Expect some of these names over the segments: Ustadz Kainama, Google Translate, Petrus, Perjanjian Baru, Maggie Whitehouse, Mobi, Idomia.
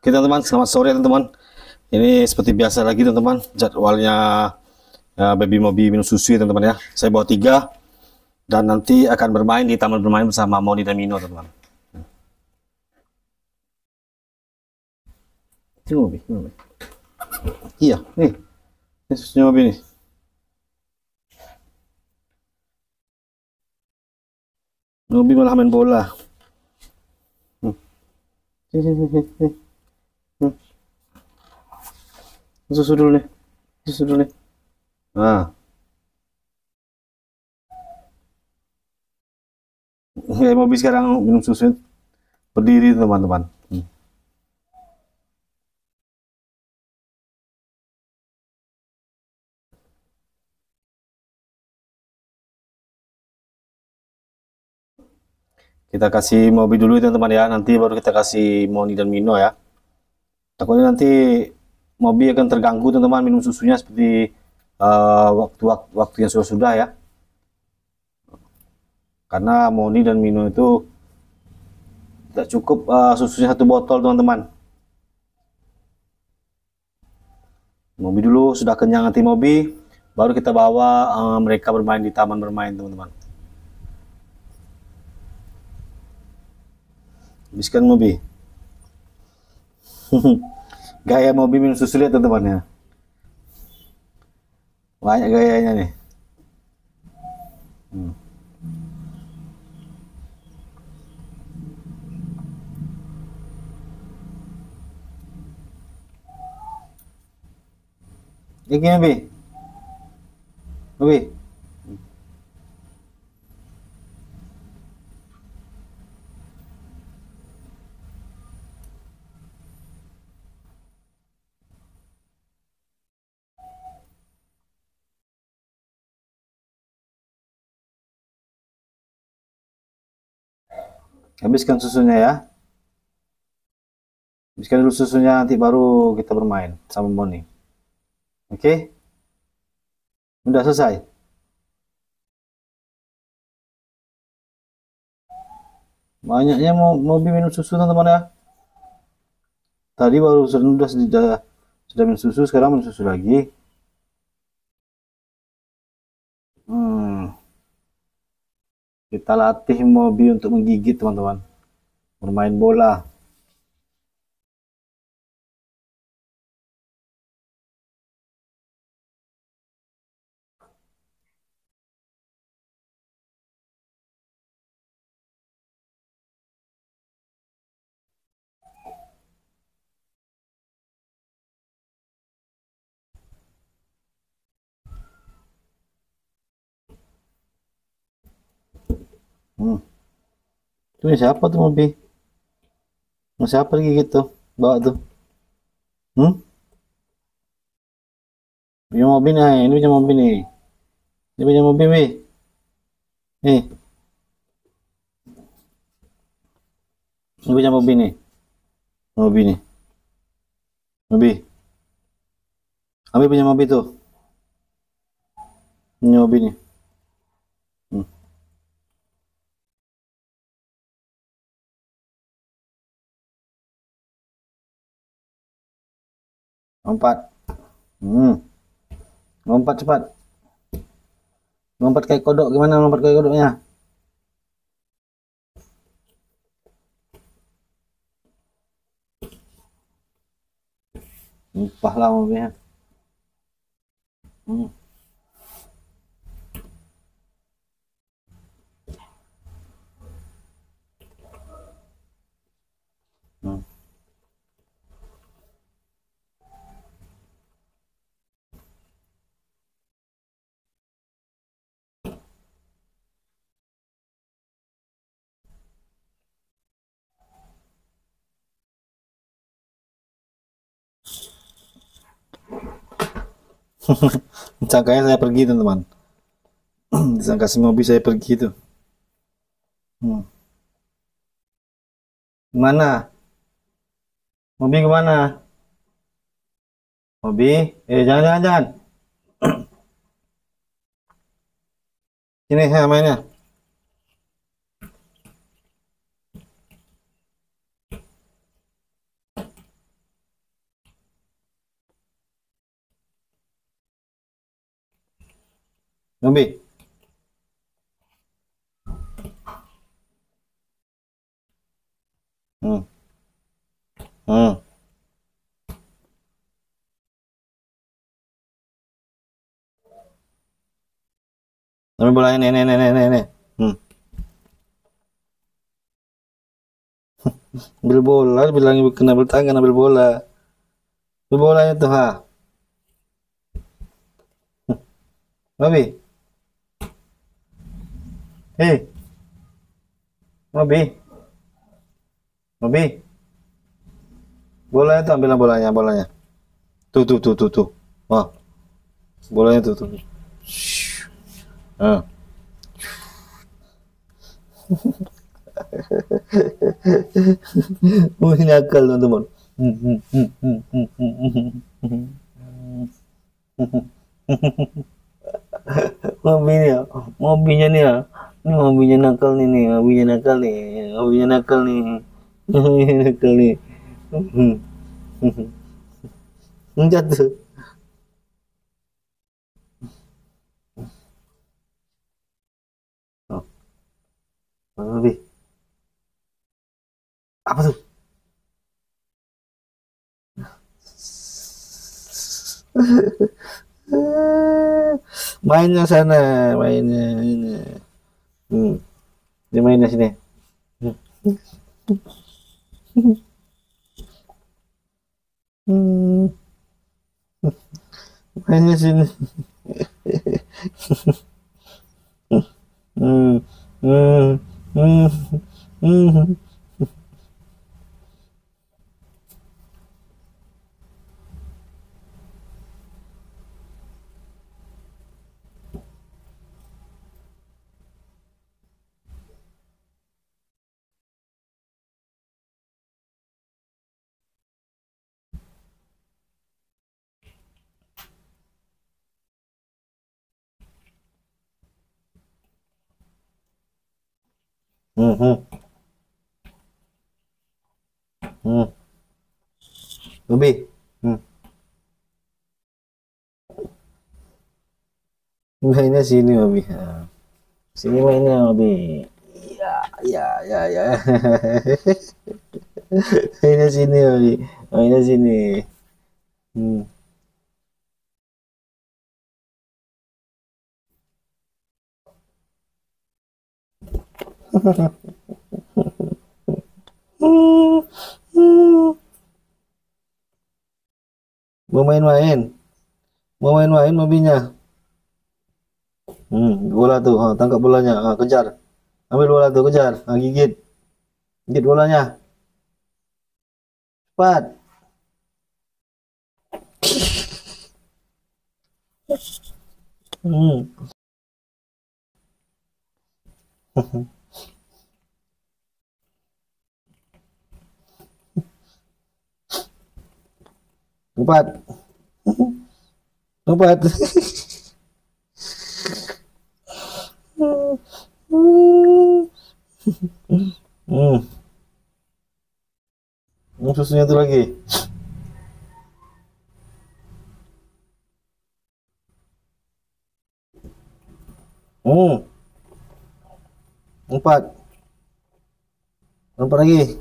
Oke teman-teman, selamat sore teman-teman. Ini seperti biasa lagi teman-teman, jadwalnya baby Mobi minum susu teman-teman ya. Saya bawa 3 dan nanti akan bermain di taman bermain bersama Moni dan Mino teman-teman. Ini Mobi, Mobi. Iya, nih. Ini susunya Mobi nih. Mobi malah main bola. Susu dulu nih, susu dulu nih. Nah, ya, Mobi sekarang minum susu berdiri teman-teman. Kita kasih Mobi dulu teman-teman ya, nanti baru kita kasih Moni dan Mino ya. Takutnya nanti Mobi akan terganggu teman-teman minum susunya seperti waktu yang sudah ya, karena Moni dan Mino itu tidak cukup susunya 1 botol teman-teman. Mobi dulu sudah kenyang, nanti Mobi baru kita bawa mereka bermain di taman bermain teman-teman. Habiskan Mobi. Gaya Mobi minum susu lihat teman-teman ya. Banyak gayanya nih. Ini Mobi. Mobi. Habiskan susunya ya. Habiskan dulu susunya, nanti baru kita bermain sama Moni. Oke? Udah selesai. Banyaknya Mobi minum susu teman-teman ya. Tadi baru sudah minum susu, sekarang minum susu lagi. Kita latih Mobi untuk menggigit teman-teman, bermain bola. Itu siapa tuh Mobi? Mau siapa lagi gitu? Bawa tuh. Punya Mobi nih, ini punya Mobi nih. Ini punya Mobi nih. Nih. Ini punya Mobi nih. Mobi nih. Mobi. Ambil punya Mobi tuh. Ini Mobi nih. Lompat. Lompat cepat. Lompat kayak kodok. Gimana lompat kayak kodoknya? Lupa lah mobilnya. Disangkanya saya pergi teman-teman. Disangka si Mobi saya pergi itu. Gimana? Mobi kemana? Mobi? Jangan. Ini saya mainnya. Mobi. Tapi bola ini. Ambil bola, bilang kena bertangan, ambil bola. Ambil bolanya tuh, ha. Mobi. Hei. Mobi. Mobi. Bolanya tuh, ambil bolanya. Tuh. Wah. Bolanya tuh. Mungkin akal teman-teman. Mobinya nih ya. Ini mobinya nakal nih nih. Mobinya nakal nih. Jatuh. Mobi. Apa tuh? Mainnya sana, mainnya ini. Dia mainnya sini. Mainnya sini. Mobi. Mainnya sini Mobi. Sini mainnya Mobi. Ya. Mainnya sini Mobi. Mainnya sini. Mau main-main mobilnya. Bola tuh, tangkap bolanya, kejar. Ambil bola tuh, kejar, gigit. Gigit bolanya. Cepat. Empat. Susunya itu lagi. Empat lagi.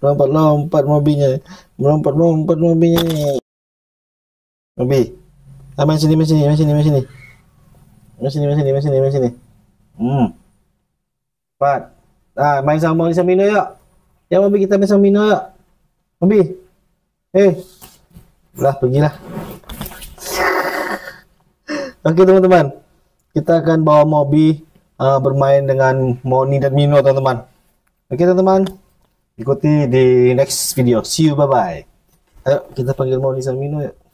Lompat mobinya. Mobi. Main sini. Cepat. Main sama Mino yuk. Ya Mobi, kita main sama Mino yuk. Mobi. Lah, pergilah. Oke teman-teman. Kita akan bawa Mobi bermain dengan Moni dan Mino teman-teman. Oke teman-teman, ikuti di next video. See you, bye-bye. Ayo kita panggil Moni sama Mino ya.